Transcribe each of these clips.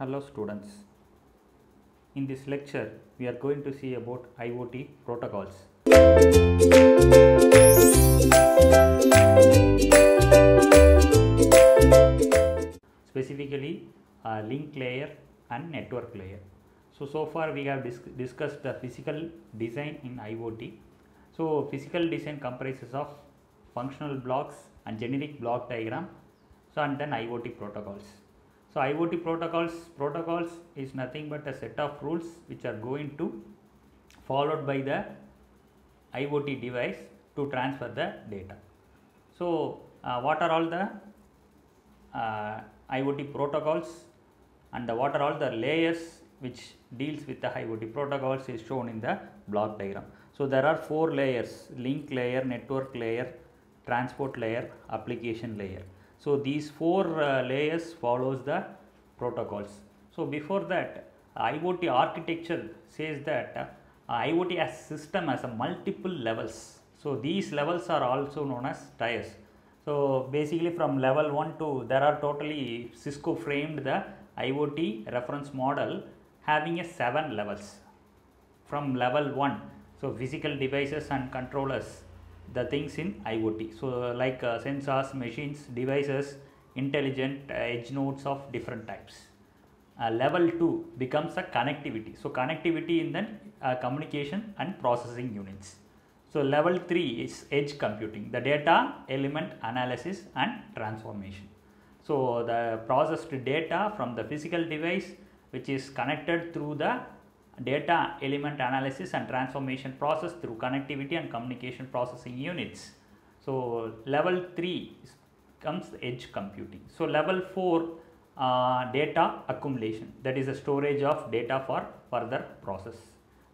Hello students, in this lecture we are going to see about IoT protocols. Specifically link layer and network layer. So far we have discussed the physical design in IoT. So physical design comprises of functional blocks and generic block diagram, and then IoT protocols. So IoT protocols is nothing but a set of rules which are going to followed by the IoT device to transfer the data. So what are all the IoT protocols and what are all the layers which deals with the IoT protocols is shown in the block diagram. So there are 4 layers: link layer, network layer, transport layer, application layer. So these 4 layers follows the protocols. So before that, IoT architecture says that IoT as system has a multiple levels. So these levels are also known as tiers. So basically from level 1 to there are totally Cisco framed the IoT reference model having a 7 levels. From level 1, so physical devices and controllers, the things in IoT, so like sensors, machines, devices, intelligent edge nodes of different types. Level 2 becomes a connectivity, so connectivity in the communication and processing units. So level 3 is edge computing, the data element analysis and transformation. So the processed data from the physical device which is connected through the data element analysis and transformation process through connectivity and communication processing units. So level 3 comes edge computing. So level 4 data accumulation, that is a storage of data for further process.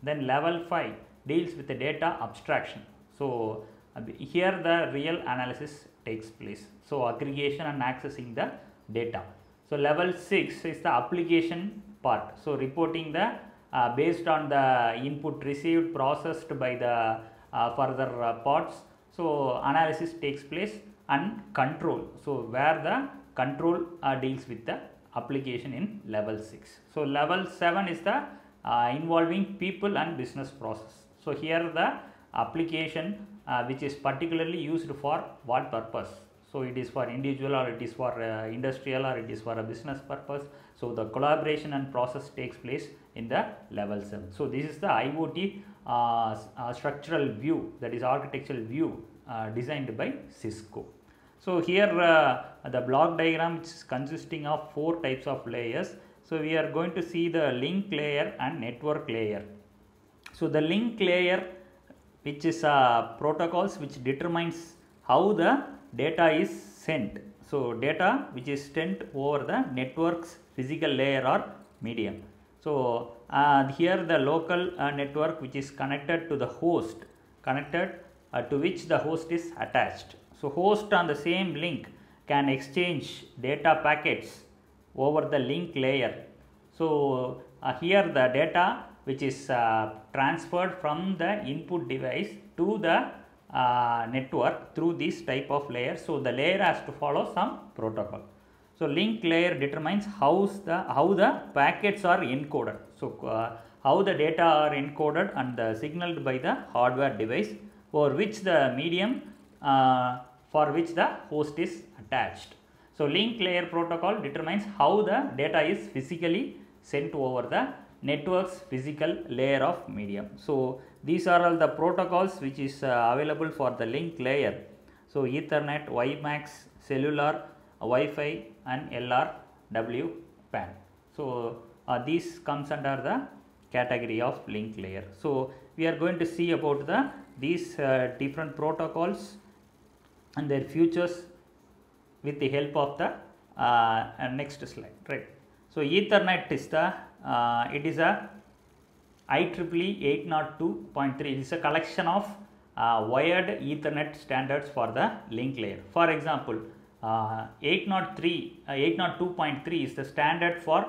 Then level 5 deals with the data abstraction. So here the real analysis takes place, so aggregation and accessing the data. So level 6 is the application part, so reporting the based on the input received, processed by the further parts. So analysis takes place, and control, so where the control deals with the application in level 6. So level 7 is the involving people and business process. So here the application which is particularly used for what purpose. So it is for individual, or it is for industrial, or it is for a business purpose. So the collaboration and process takes place in the level 7. So this is the IoT structural view, that is architectural view designed by Cisco. So here the block diagram is consisting of 4 types of layers. So we are going to see the link layer and network layer. So the link layer, which is protocols which determines how the data is sent. So data which is sent over the network's physical layer or medium. So here the local network which is connected to the host, to which the host is attached. So host on the same link can exchange data packets over the link layer. So here the data which is transferred from the input device to the network through this type of layer. So the layer has to follow some protocol. So link layer determines how the packets are encoded. So how the data are encoded and signaled by the hardware device for which the medium for which the host is attached. So link layer protocol determines how the data is physically sent over the network's physical layer of medium. So these are all the protocols which is available for the link layer. So Ethernet, WiMAX, cellular, Wi-Fi and LRWPAN. So these comes under the category of link layer. So we are going to see about the different protocols and their features with the help of the next slide. Right. So Ethernet is the it is a IEEE 802.3. It is a collection of wired Ethernet standards for the link layer. For example, 802.3 is the standard for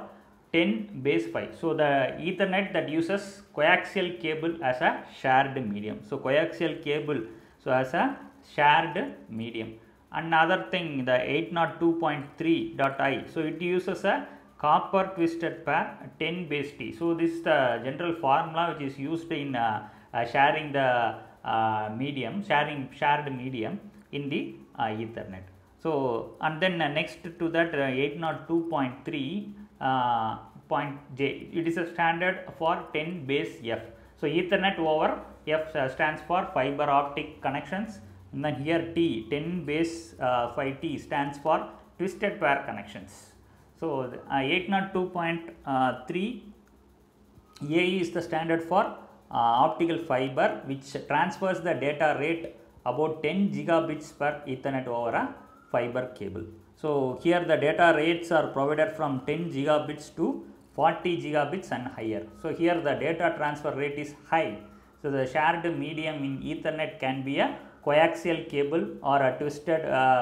10BASE5. So the Ethernet that uses coaxial cable as a shared medium. So coaxial cable, so as a shared medium. Another thing, the 802.3.i, so it uses a copper twisted pair 10 base T. So this is the general formula which is used in sharing the medium, shared medium in the Ethernet. So and then next to that 802.3 point J, it is a standard for 10 base F. So Ethernet over F stands for fiber optic connections, and then here T, 10 base 5T stands for twisted pair connections. So 802.3 A is the standard for optical fiber which transfers the data rate about 10 gigabits per Ethernet over a fiber cable. So here the data rates are provided from 10 gigabits to 40 gigabits and higher. So here the data transfer rate is high. So the shared medium in Ethernet can be a coaxial cable or a twisted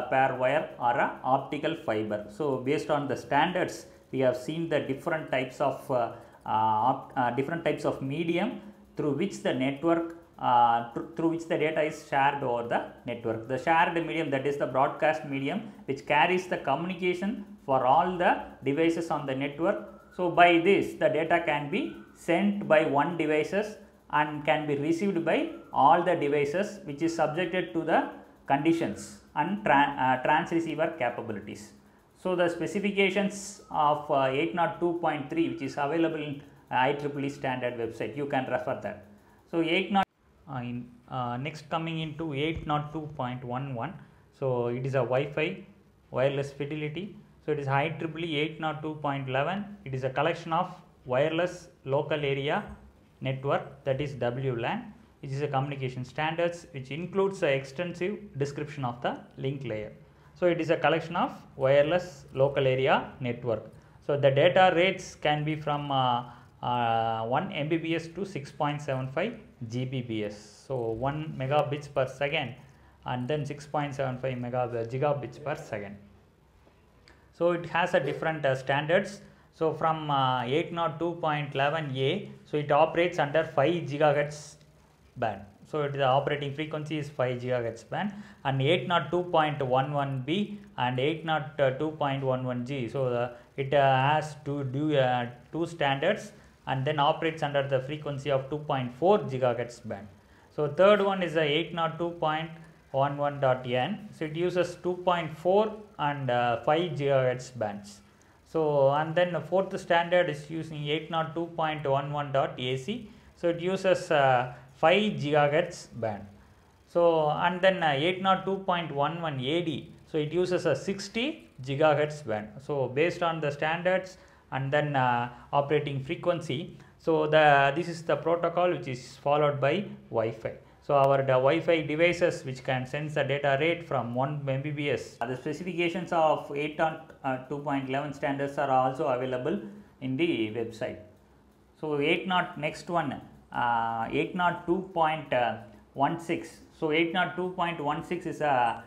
pair wire or a optical fiber. So based on the standards, we have seen the different types of medium through which the network through which the data is shared over the network. The shared medium, that is the broadcast medium, which carries the communication for all the devices on the network. So by this, the data can be sent by one devices and can be received by all the devices, which is subjected to the conditions and transceiver capabilities. So the specifications of 802.3, which is available in IEEE standard website, you can refer that. So next coming into 802.11. So it is a Wi-Fi wireless fidelity. So it is IEEE 802.11. It is a collection of wireless local area network, that is WLAN, which is a communication standards which includes an extensive description of the link layer. So it is a collection of wireless local area network. So the data rates can be from 1 Mbps to 6.75 Gbps. So 1 megabits per second and then 6.75 gigabits per second. So it has a different standards. So from 802.11a, so it operates under 5 GHz band. So the operating frequency is 5 GHz band, and 802.11b and 802.11g. So it has two standards and then operates under the frequency of 2.4 GHz band. So third one is the 802.11.n. So it uses 2.4 and 5 GHz bands. So and then the fourth standard is using 802.11.ac. So it uses 5 GHz band. So and then 802.11ad. So it uses a 60 GHz band. So based on the standards and then operating frequency. So this is the protocol which is followed by Wi-Fi. So our Wi-Fi devices which can sense the data rate from 1 Mbps. The specifications of 802.11 standards are also available in the website. So next one 802.16. So 802.16 is a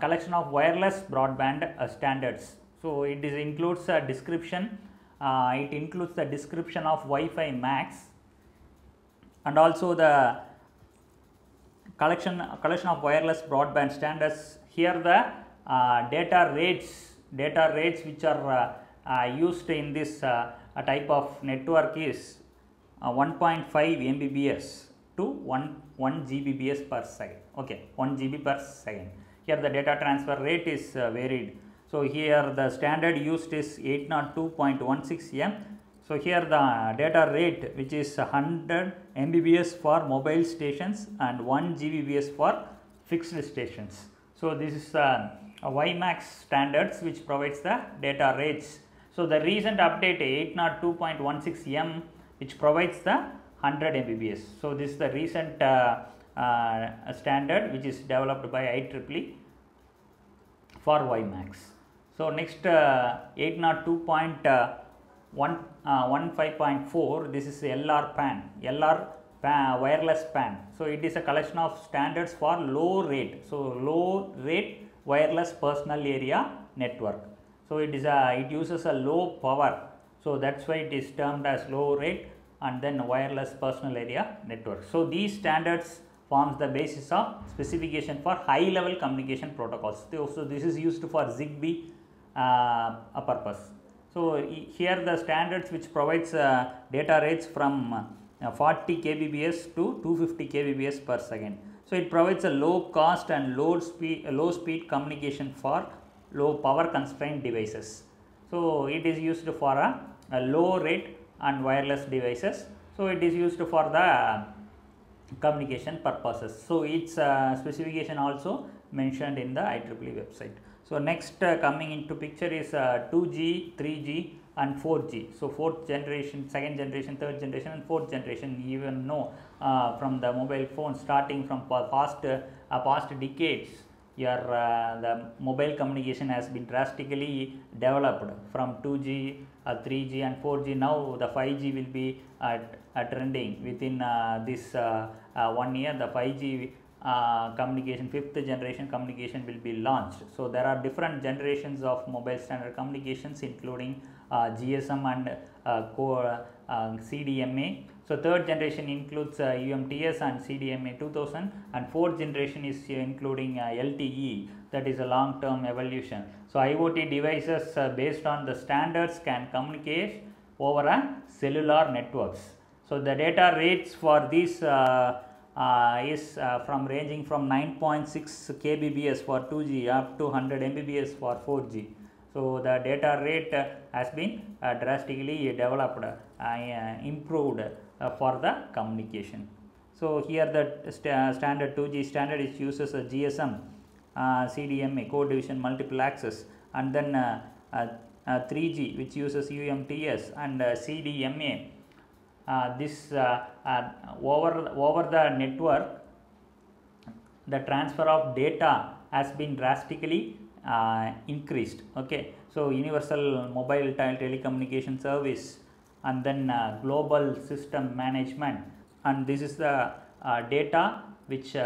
collection of wireless broadband standards. So it includes a description. It includes the description of Wi-Fi max and also the collection of wireless broadband standards. Here the data rates which are used in this type of network is 1.5 Mbps to 1 Gbps per second. Okay, 1 GB per second. Here the data transfer rate is varied. So here the standard used is 802.16m. So here the data rate which is 100 Mbps for mobile stations and 1 Gbps for fixed stations. So this is a WiMAX standards which provides the data rates. So the recent update 802.16m, which provides the 100 Mbps. So this is the recent standard which is developed by IEEE for WiMAX. So next 802.15.4, this is LRWPAN, wireless PAN. So it is a collection of standards for low rate wireless personal area network. So it is it uses a low power. So that's why it is termed as low rate and then wireless personal area network. So these standards forms the basis of specification for high level communication protocols. So this is used for ZigBee purpose. So here the standards which provides data rates from 40 kbps to 250 kbps per second. So it provides a low cost and low speed communication for low power constrained devices. So it is used for a low rate and wireless devices. So it is used for the communication purposes. So its specification also mentioned in the IEEE website. So next coming into picture is 2G, 3G and 4G. So 4th generation, 2nd generation, 3rd generation and 4th generation, even know from the mobile phone, starting from past decades, the mobile communication has been drastically developed from 2G, 3G and 4G. Now the 5G will be trending within this 1 year. The 5G communication, 5th generation communication will be launched. So there are different generations of mobile standard communications, including GSM and CDMA. So 3rd generation includes UMTS and CDMA 2000, and 4th generation is including LTE, that is a long term evolution. So IoT devices based on the standards can communicate over cellular networks. So the data rates for these is from ranging from 9.6 kbps for 2G up to 100 mbps for 4G. So the data rate has been drastically developed and improved for the communication. So here the standard 2G standard is uses a GSM, CDMA, code division multiple access, and then 3G which uses UMTS and CDMA. Over the network, the transfer of data has been drastically increased. Okay, so universal mobile telecommunication service, and then global system management, and this is the data which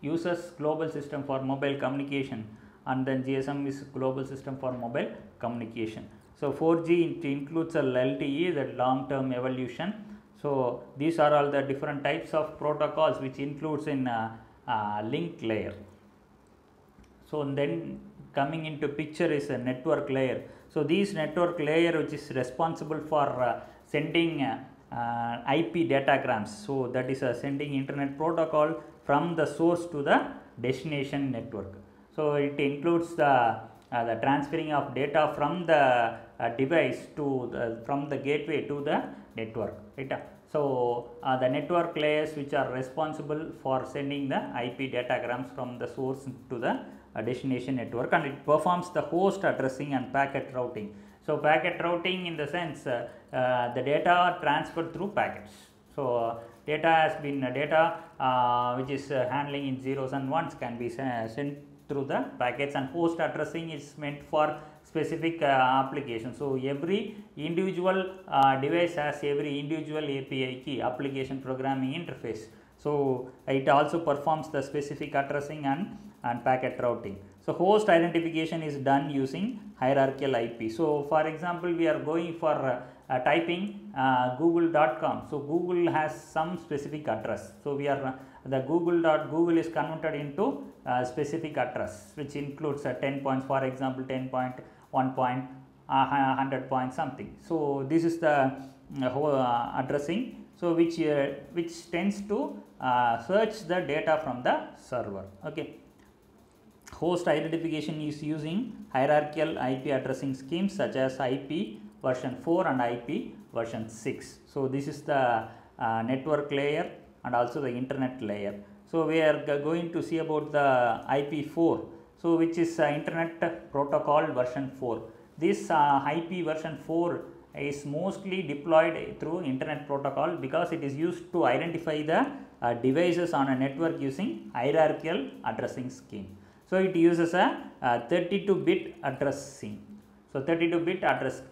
uses global system for mobile communication, and then GSM is global system for mobile communication. So 4G includes a LTE, that long term evolution. So these are all the different types of protocols which includes in link layer. So then coming into picture is a network layer. So these network layer which is responsible for sending IP datagrams. So that is sending internet protocol from the source to the destination network. So it includes the transferring of data from the device to the, from the gateway to the network. Right? So the network layers which are responsible for sending the IP datagrams from the source to the destination network, and it performs the host addressing and packet routing. So packet routing in the sense the data are transferred through packets. So data has been data which is handling in zeros and ones can be sent through the packets, and host addressing is meant for specific application. So every individual device has every individual API key, application programming interface. So it also performs the specific addressing and packet routing. So host identification is done using hierarchical IP. So for example, we are going for typing google.com. So Google has some specific address. So we are the google.google is converted into specific address which includes 10 points, for example 10.1 point, 100 point something. So this is the whole addressing, so which tends to search the data from the server. Okay, host identification is using hierarchical IP addressing schemes such as IP version 4 and IP version 6. So this is the network layer and also the internet layer. So we are going to see about the IP4, so which is internet protocol version 4. This IP version 4 is mostly deployed through internet protocol because it is used to identify the devices on a network using hierarchical addressing scheme. So it uses a 32-bit addressing. So 32-bit address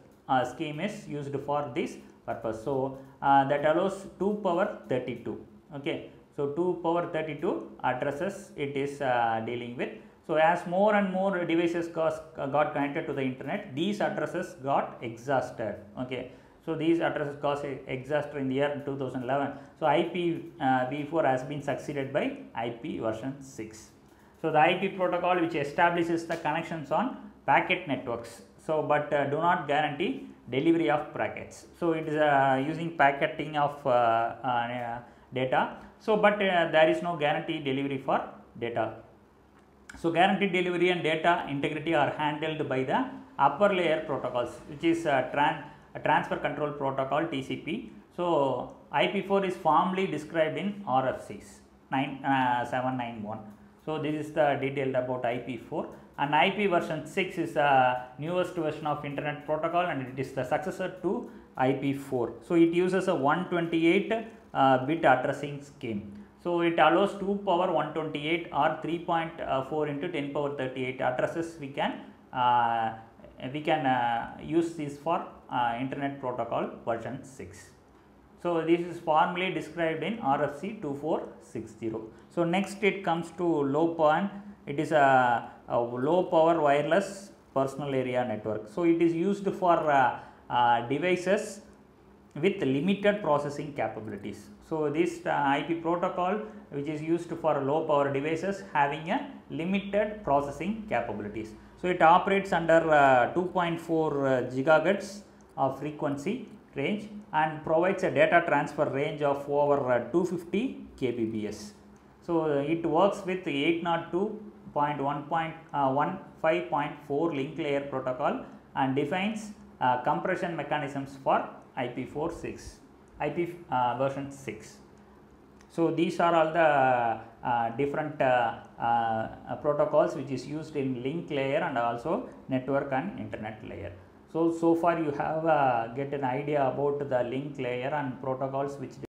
scheme is used for this purpose. So that allows 2^32. Okay, so 2^32 addresses it is dealing with. So as more and more devices got connected to the internet, these addresses got exhausted. Okay, so these addresses got exhausted in the year 2011. So IPv4 has been succeeded by IP version 6. So the IP protocol which establishes the connections on packet networks So, but do not guarantee delivery of packets. So, it is using packeting of data. So, but there is no guarantee delivery for data. So, guaranteed delivery and data integrity are handled by the upper layer protocols, which is transfer control protocol TCP. So, IP4 is formally described in RFCs 791. So, this is the detailed about IP4, and IP version 6 is the newest version of internet protocol, and it is the successor to IP4. So, it uses a 128-bit addressing scheme. So, it allows 2^128 or 3.4 × 10^38 addresses we can use this for internet protocol version 6. So, this is formally described in RFC 2460. So, next it comes to LoPAN. It is a low power wireless personal area network. So, it is used for devices with limited processing capabilities. So, this IP protocol, which is used for low power devices having a limited processing capabilities. So, it operates under 2.4 gigahertz of frequency range and provides a data transfer range of over 250 kbps. So, it works with 802.1.15.4 link layer protocol and defines compression mechanisms for IP version 6. So, these are all the different protocols which is used in link layer and also network and internet layer. So, so far you have get an idea about the link layer and protocols which